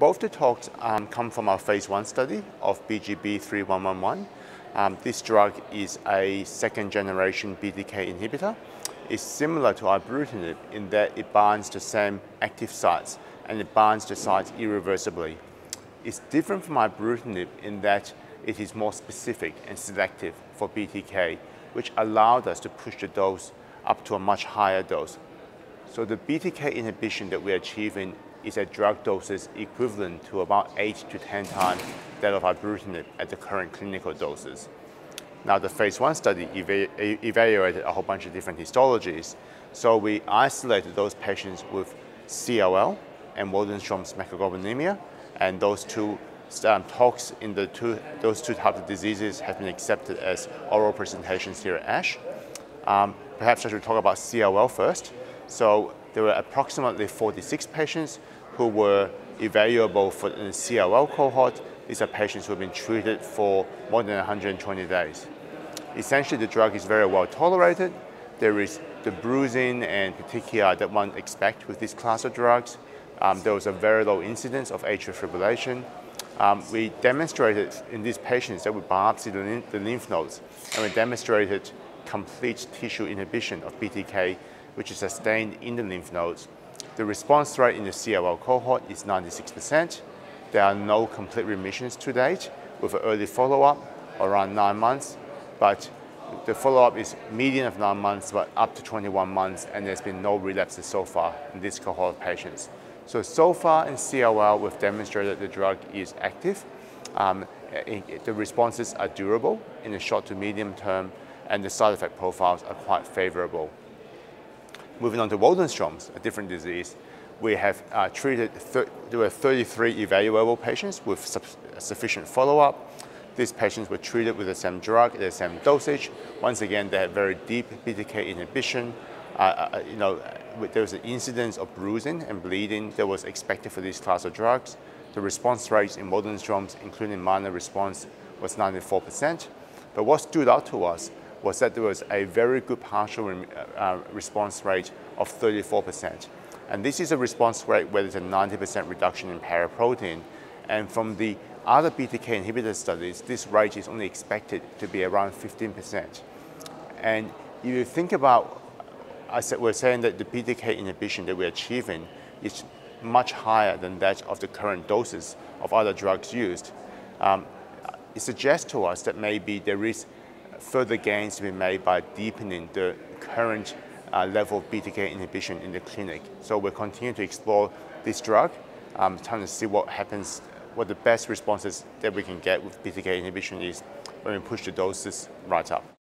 Both the talks come from our phase 1 study of BGB 3111. This drug is a second-generation BTK inhibitor. It's similar to ibrutinib in that it binds the same active sites and it binds the sites irreversibly. It's different from ibrutinib in that it is more specific and selective for BTK, which allowed us to push the dose up to a much higher dose. So the BTK inhibition that we're achieving is at drug doses equivalent to about 8 to 10 times that of ibrutinib at the current clinical doses. Now, the phase 1 study evaluated a whole bunch of different histologies. So we isolated those patients with CLL and Waldenström's macroglobulinemia, and those two talks in those two types of diseases have been accepted as oral presentations here at ASH. Perhaps I should talk about CLL first. So there were approximately 46 patients who were evaluable for the CLL cohort. These are patients who have been treated for more than 120 days. Essentially, the drug is very well tolerated. There is the bruising and petechiae that one expects with this class of drugs. There was a very low incidence of atrial fibrillation. We demonstrated in these patients that we biopsied the lymph nodes, and we demonstrated complete tissue inhibition of BTK, which is sustained in the lymph nodes. The response rate in the CLL cohort is 96%. There are no complete remissions to date, with an early follow-up around 9 months, but the follow-up is median of 9 months, but up to 21 months, and there's been no relapses so far in this cohort of patients. So far in CLL, we've demonstrated the drug is active. The responses are durable in the short to medium term, and the side effect profiles are quite favorable. Moving on to Waldenström's, a different disease, we have there were 33 evaluable patients with sufficient follow-up. These patients were treated with the same drug, the same dosage. Once again, they had very deep BTK inhibition. There was an incidence of bruising and bleeding that was expected for this class of drugs. The response rates in Waldenström's, including minor response, was 94%. But what stood out to us was that there was a very good partial response rate of 34%. And this is a response rate where there's a 90% reduction in paraprotein. And from the other BTK inhibitor studies, this rate is only expected to be around 15%. And if you think about, we're saying that the BTK inhibition that we're achieving is much higher than that of the current doses of other drugs used. It suggests to us that maybe there is further gains to be made by deepening the current level of BTK inhibition in the clinic. So we'll continue to explore this drug, trying to see what happens, what the best responses that we can get with BTK inhibition is when we push the doses right up.